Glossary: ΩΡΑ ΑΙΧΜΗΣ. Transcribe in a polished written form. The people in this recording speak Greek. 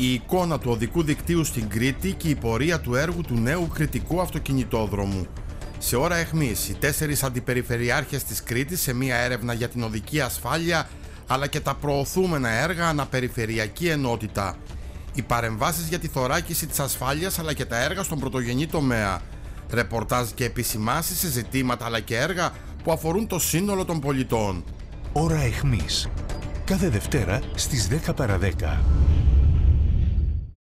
η εικόνα του οδικού δικτύου στην Κρήτη και η πορεία του έργου του νέου κρητικού αυτοκινητόδρομου. Σε ώρα αιχμής, οι 4 αντιπεριφερειάρχες της Κρήτης σε μία έρευνα για την οδική ασφάλεια αλλά και τα προωθούμενα έργα αναπεριφερειακή ενότητα. Οι παρεμβάσεις για τη θωράκιση της ασφάλειας αλλά και τα έργα στον πρωτογενή τομέα. Ρεπορτάζ και επισημάνσεις σε ζητήματα αλλά και έργα που αφορούν το σύνολο των πολιτών. Ώρα αιχμής. Κάθε Δευτέρα στις 10 παρα 10.